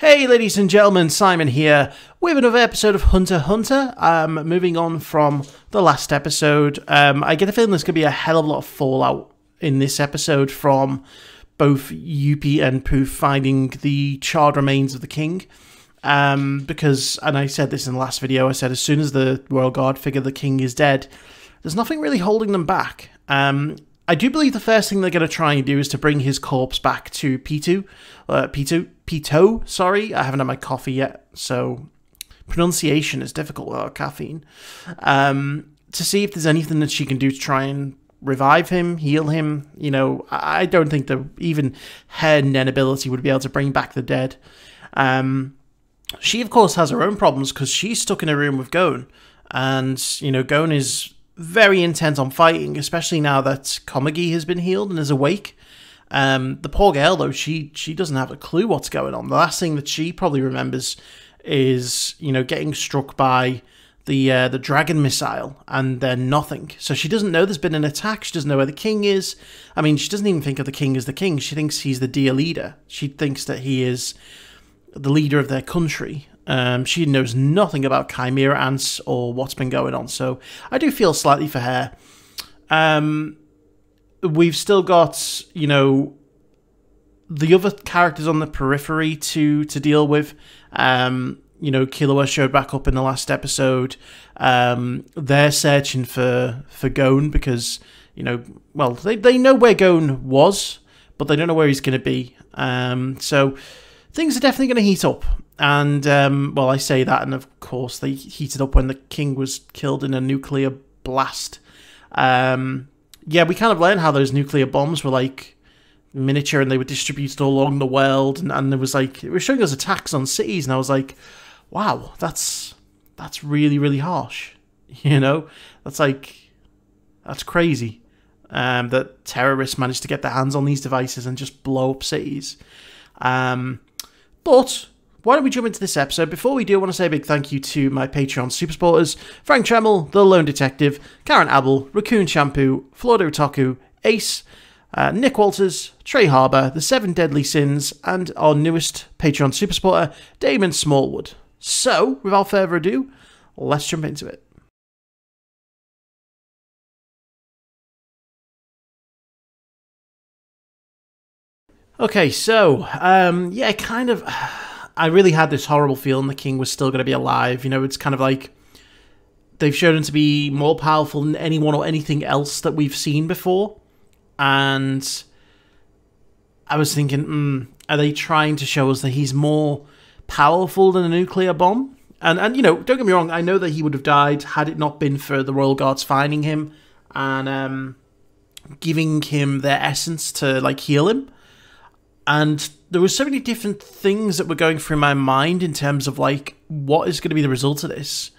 Hey ladies and gentlemen, Simon here with another episode of Hunter x Hunter. Moving on from the last episode, I get a feeling there's going to be a hell of a lot of fallout in this episode from both Youpi and Poof finding the charred remains of the king. Because, and I said this in the last video, I said as soon as the royal guard figure the king is dead, there's nothing really holding them back. I do believe the first thing they're going to try and do is to bring his corpse back to Pitou, sorry. I haven't had my coffee yet, so pronunciation is difficult without caffeine. To see if there's anything that she can do to try and revive him, heal him. You know, I don't think that even her Nen ability would be able to bring back the dead. She, of course, has her own problems because she's stuck in a room with Gon. And, you know, Gon is very intent on fighting, especially now that Komugi has been healed and is awake. The poor girl, though, she doesn't have a clue what's going on. The last thing that she probably remembers is, you know, getting struck by the dragon missile and then nothing. So she doesn't know there's been an attack. She doesn't know where the king is. I mean, she doesn't even think of the king as the king. She thinks he's the dear leader. She thinks that he is the leader of their country. She knows nothing about chimera ants or what's been going on, so I do feel slightly for her. We've still got, you know, the other characters on the periphery to deal with. You know, Killua showed back up in the last episode. They're searching for Gon because, you know, well, they know where Gon was, but they don't know where he's going to be. So things are definitely going to heat up. And, well, I say that, and of course they heated up when the king was killed in a nuclear blast. Yeah, we kind of learned how those nuclear bombs were, like, miniature, and they were distributed all along the world, and there was, like, it was showing us attacks on cities, and I was like, wow, that's really, really harsh, you know? That's, like, that's crazy, that terrorists managed to get their hands on these devices and just blow up cities. But why don't we jump into this episode? Before we do, I want to say a big thank you to my Patreon super supporters, Frank Tremel, The Lone Detective, Karen Abel, Raccoon Shampoo, Flawed Otaku, Ace, Nick Walters, Trey Harbour, The Seven Deadly Sins, and our newest Patreon super supporter, Damon Smallwood. So, without further ado, let's jump into it. Okay, so, yeah, kind of, I really had this horrible feeling the king was still going to be alive. You know, it's kind of like they've shown him to be more powerful than anyone or anything else that we've seen before. And I was thinking, are they trying to show us that he's more powerful than a nuclear bomb? And you know, don't get me wrong, I know that he would have died had it not been for the Royal Guards finding him and giving him their essence to, like, heal him. And there were so many different things that were going through my mind in terms of, like, what is going to be the result of this?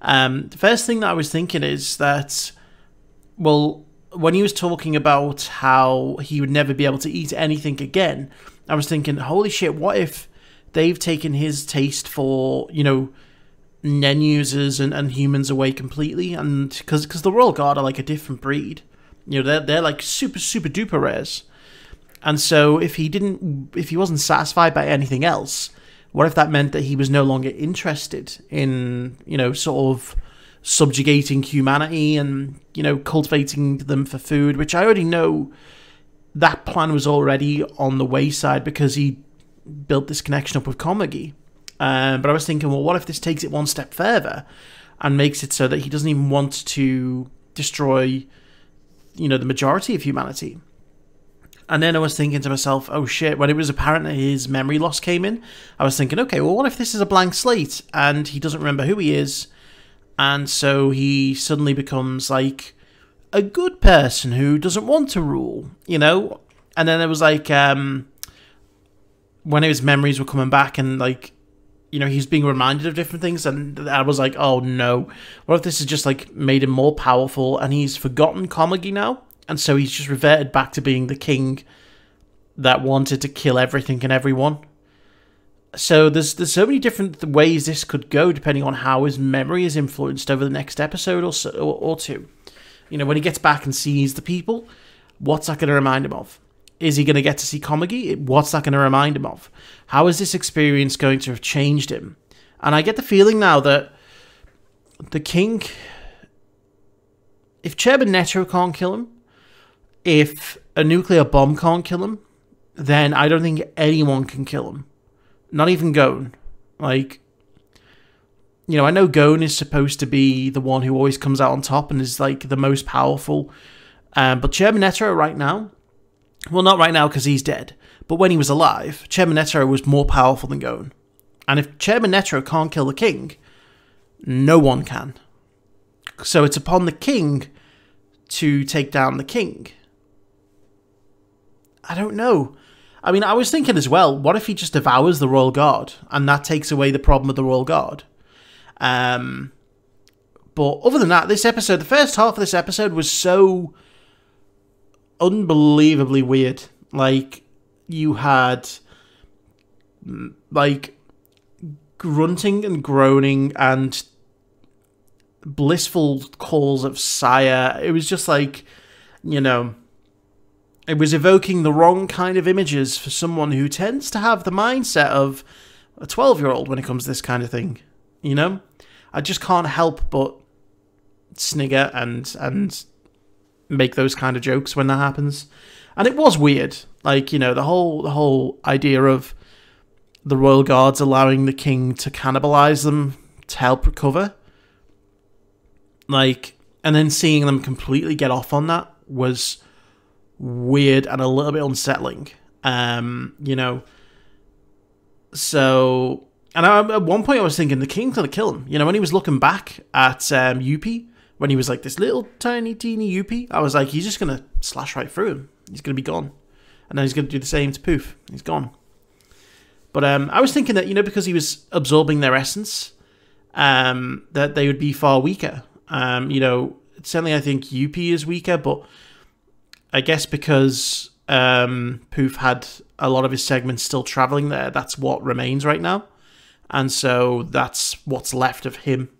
The first thing that I was thinking is that, well, when he was talking about how he would never be able to eat anything again, I was thinking, holy shit, what if they've taken his taste for, you know, Nen users and humans away completely? And because the Royal Guard are, like, a different breed. You know, they're like, super, super duper rares. And so if he wasn't satisfied by anything else, what if that meant that he was no longer interested in, you know, sort of subjugating humanity and, you know, cultivating them for food, which I already know that plan was already on the wayside because he built this connection up with Komugi. But I was thinking, well, what if this takes it one step further and makes it so that he doesn't even want to destroy, you know, the majority of humanity? And then I was thinking to myself, oh shit, when it was apparent that his memory loss came in, I was thinking, okay, well, what if this is a blank slate and he doesn't remember who he is? And so he suddenly becomes, like, a good person who doesn't want to rule, you know? And then it was like, when his memories were coming back and, like, you know, he's being reminded of different things. And I was like, oh no, what if this is just, like, made him more powerful and he's forgotten Komugi now? And so he's just reverted back to being the king that wanted to kill everything and everyone. So there's so many different ways this could go, depending on how his memory is influenced over the next episode or so, or two. You know, when he gets back and sees the people, what's that going to remind him of? Is he going to get to see Komugi? What's that going to remind him of? How is this experience going to have changed him? And I get the feeling now that the king... If Chairman Netero can't kill him, if a nuclear bomb can't kill him, then I don't think anyone can kill him. Not even Gon. Like, you know, I know Gon is supposed to be the one who always comes out on top and is, like, the most powerful. But Chairman Netero right now, well, not right now because he's dead, but when he was alive, Chairman Netero was more powerful than Gon. And if Chairman Netero can't kill the king, no one can. So it's upon the king to take down the king. I don't know. I mean, I was thinking as well, what if he just devours the royal guard and that takes away the problem of the royal guard? But other than that, this episode, the first half of this episode was so unbelievably weird. Like, you had, like, grunting and groaning and blissful calls of sire. It was just like, you know, it was evoking the wrong kind of images for someone who tends to have the mindset of a 12-year-old when it comes to this kind of thing, you know? I just can't help but snigger and make those kind of jokes when that happens. And it was weird. Like, you know, the whole idea of the royal guards allowing the king to cannibalize them to help recover. Like, and then seeing them completely get off on that was weird and a little bit unsettling. You know, so... And at one point I was thinking, the king's going to kill him. You know, when he was looking back at Youpi, when he was like this little tiny teeny Youpi, I was like, he's just going to slash right through him. He's going to be gone. And then he's going to do the same to Poof. He's gone. But I was thinking that, you know, because he was absorbing their essence, that they would be far weaker. You know, certainly I think Youpi is weaker, but I guess because Poof had a lot of his segments still traveling there, that's what remains right now. And so that's what's left of him.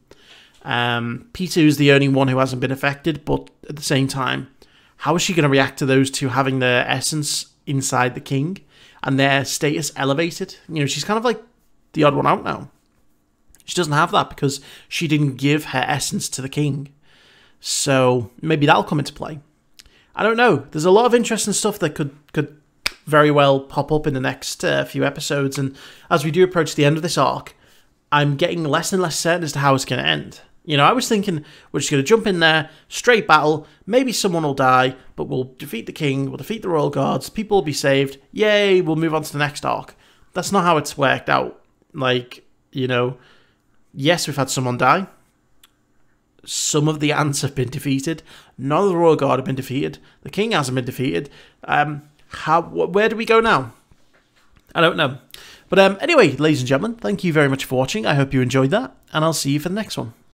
Pitou is the only one who hasn't been affected, but at the same time, how is she going to react to those two having their essence inside the king and their status elevated? You know, she's kind of like the odd one out now. She doesn't have that because she didn't give her essence to the king. So maybe that'll come into play. I don't know. There's a lot of interesting stuff that could very well pop up in the next few episodes, and as we do approach the end of this arc, I'm getting less and less certain as to how it's going to end. You know, I was thinking we're just going to jump in there, straight battle, maybe someone will die, but we'll defeat the king, we'll defeat the royal guards, people will be saved, yay, we'll move on to the next arc. That's not how it's worked out. Like, you know, yes, we've had someone die, some of the ants have been defeated, none of the royal guard have been defeated, the king hasn't been defeated. Where do we go now? I don't know. But anyway, ladies and gentlemen, thank you very much for watching. I hope you enjoyed that, and I'll see you for the next one.